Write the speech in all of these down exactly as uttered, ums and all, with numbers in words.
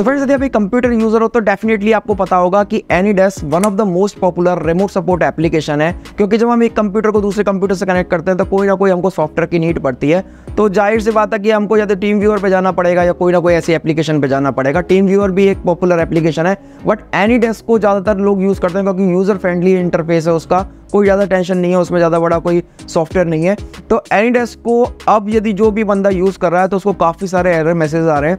So friends, यदि आप एक कंप्यूटर यूजर हो तो डेफिनेटली आपको पता होगा कि AnyDesk one of the most popular remote support application है, क्योंकि जब हम एक कंप्यूटर को दूसरे कंप्यूटर से कनेक्ट करते हैं तो कोई ना कोई हमको सॉफ्टवेयर की नीड पड़ती है। तो जाहिर सी बात है कि हमको या तो TeamViewer पे जाना पड़ेगा या कोई ना कोई ऐसी एप्लीकेशन पे जाना पड़ेगा। TeamViewer भी एक पॉपुलर एप्लीकेशन है, बट AnyDesk को ज़्यादातर लोग यूज़ करते हैं क्योंकि यूज़र फ्रेंडली इंटरफेस है उसका, कोई ज़्यादा टेंशन नहीं है, उसमें ज़्यादा बड़ा कोई सॉफ्टवेयर नहीं है। तो AnyDesk को अब यदि जो भी बंदा यूज़ कर रहा है तो उसको काफ़ी सारे एरर मैसेज आ रहे हैं,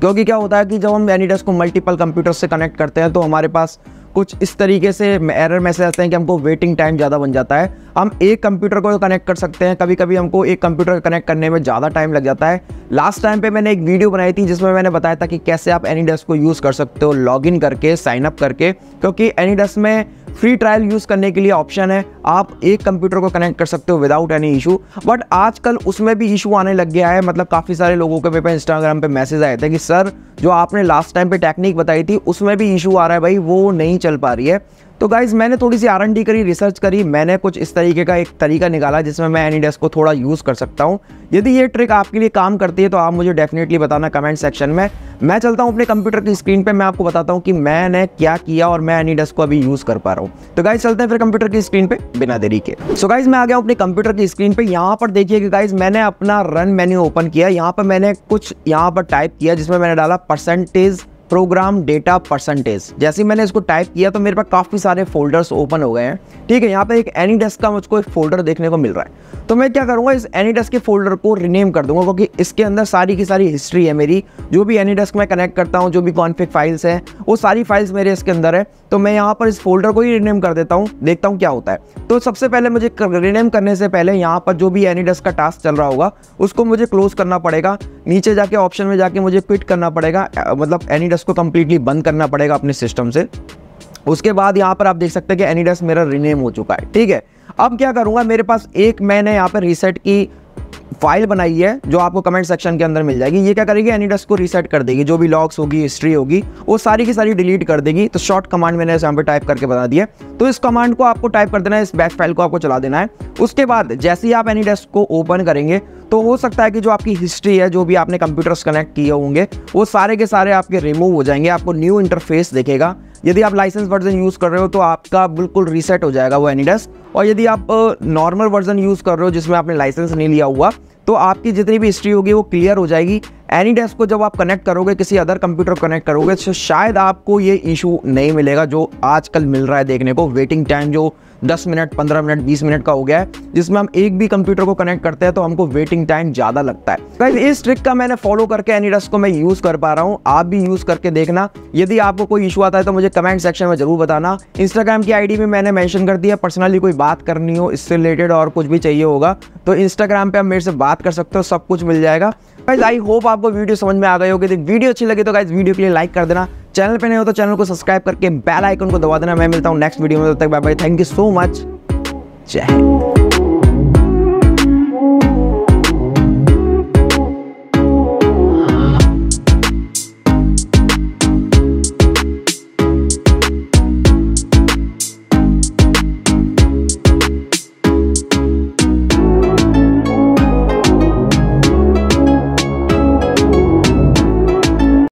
क्योंकि क्या होता है कि जब हम AnyDesk को मल्टीपल कंप्यूटर से कनेक्ट करते हैं तो हमारे पास कुछ इस तरीके से एरर मैसेज आते हैं कि हमको वेटिंग टाइम ज़्यादा बन जाता है। हम एक कंप्यूटर को कनेक्ट कर सकते हैं, कभी कभी हमको एक कंप्यूटर कनेक्ट करने में ज़्यादा टाइम लग जाता है। लास्ट टाइम पे मैंने एक वीडियो बनाई थी जिसमें मैंने बताया था कि कैसे आप AnyDesk को यूज़ कर सकते हो लॉगिन करके, साइन अप करके, क्योंकि AnyDesk में फ्री ट्रायल यूज़ करने के लिए ऑप्शन है, आप एक कंप्यूटर को कनेक्ट कर सकते हो विदाउट एनी इशू। बट आजकल उसमें भी इशू आने लग गया है, मतलब काफ़ी सारे लोगों के पे इंस्टाग्राम पे मैसेज आए थे कि सर जो आपने लास्ट टाइम पे टेक्निक बताई थी उसमें भी इशू आ रहा है भाई, वो नहीं चल पा रही है। तो गाइज़ मैंने थोड़ी सी आर एन डी करी, रिसर्च करी, मैंने कुछ इस तरीके का एक तरीका निकाला जिसमें मैं AnyDesk को थोड़ा यूज़ कर सकता हूँ। यदि ये ट्रिक आपके लिए काम करती है तो आप मुझे डेफिनेटली बताना कमेंट सेक्शन में। मैं चलता हूँ अपने कंप्यूटर की स्क्रीन पे, मैं आपको बताता हूँ कि मैंने क्या किया और मैं AnyDesk को अभी यूज़ कर पा रहा हूँ। तो गाइज़ चलते हैं फिर कंप्यूटर की स्क्रीन पर बिना देरी के। सो गाइज़ मैं आ गया हूँ अपने कंप्यूटर की स्क्रीन पर। यहाँ पर देखिए कि गाइज़ मैंने अपना रन मेन्यू ओपन किया, यहाँ पर मैंने कुछ यहाँ पर टाइप किया जिसमें मैंने डाला परसेंटेज प्रोग्राम डेटा परसेंटेज। जैसे ही मैंने इसको टाइप किया तो मेरे पास काफ़ी सारे फोल्डर्स ओपन हो गए हैं। ठीक है, यहाँ पे एक AnyDesk का मुझको एक फोल्डर देखने को मिल रहा है, तो मैं क्या करूँगा इस AnyDesk के फोल्डर को रीनेम कर दूँगा, क्योंकि इसके अंदर सारी की सारी हिस्ट्री है मेरी, जो भी AnyDesk में कनेक्ट करता हूँ, जो भी कॉन्फिग फाइल्स हैं वो सारी फाइल्स मेरे इसके अंदर है। तो मैं यहाँ पर इस फोल्डर को ही रीनेम कर देता हूँ, देखता हूँ क्या होता है। तो सबसे पहले मुझे रीनेम करने से पहले यहाँ पर जो भी AnyDesk का टास्क चल रहा होगा उसको मुझे क्लोज करना पड़ेगा, नीचे जाके ऑप्शन में जाके मुझे क्विट करना पड़ेगा, मतलब AnyDesk को कंप्लीटली बंद करना पड़ेगा अपने सिस्टम से। उसके बाद यहाँ पर आप देख सकते हैं कि AnyDesk मेरा रीनेम हो चुका है। ठीक है, अब क्या करूँगा, मेरे पास एक मैंने यहाँ पर रीसेट की फाइल बनाई है जो आपको कमेंट सेक्शन के अंदर मिल जाएगी। ये क्या करेगी, AnyDesk को रीसेट कर देगी, जो भी लॉग्स होगी, हिस्ट्री होगी, वो सारी की सारी डिलीट कर देगी। तो शॉर्ट कमांड मैंने यहाँ पर टाइप करके बता दिया, तो इस कमांड को आपको टाइप कर देना है, इस बैश फाइल को आपको चला देना है। उसके बाद जैसे ही आप AnyDesk को ओपन करेंगे तो हो सकता है कि जो आपकी हिस्ट्री है, जो भी आपने कंप्यूटर्स कनेक्ट किए होंगे वो सारे के सारे आपके रिमूव हो जाएंगे, आपको न्यू इंटरफेस दिखेगा। यदि आप लाइसेंस वर्जन यूज़ कर रहे हो तो आपका बिल्कुल रीसेट हो जाएगा वो AnyDesk, और यदि आप नॉर्मल वर्जन यूज़ कर रहे हो जिसमें आपने लाइसेंस नहीं लिया हुआ तो आपकी जितनी भी हिस्ट्री होगी वो क्लियर हो जाएगी। AnyDesk को जब आप कनेक्ट करोगे, किसी अदर कंप्यूटर को कनेक्ट करोगे, तो शायद आपको ये इशू नहीं मिलेगा जो आजकल मिल रहा है देखने को, वेटिंग टाइम जो दस मिनट, पंद्रह मिनट, बीस मिनट का हो गया है, जिसमें हम एक भी कंप्यूटर को कनेक्ट करते हैं तो हमको वेटिंग टाइम ज़्यादा लगता है। गाइस इस ट्रिक का मैंने फॉलो करके AnyDesk को मैं यूज़ कर पा रहा हूँ, आप भी यूज़ करके देखना। यदि आपको कोई इशू आता है तो मुझे कमेंट सेक्शन में ज़रूर बताना। इंस्टाग्राम की आई डी भी मैंने मैंशन कर दिया, पर्सनली कोई बात करनी हो इससे रिलेटेड और कुछ भी चाहिए होगा तो इंस्टाग्राम पर आप मेरे से बात कर सकते हो, सब कुछ मिल जाएगा। गाइस आई होप आपको वीडियो समझ में आ गई होगी। वीडियो अच्छी लगी तो गाइस वीडियो के लिए लाइक कर देना, चैनल पे नहीं हो तो चैनल को सब्सक्राइब करके बेल आइकन को दबा देना। मैं मिलता हूँ नेक्स्ट वीडियो में, तब तक bye bye, thank you so much, जय हिंद।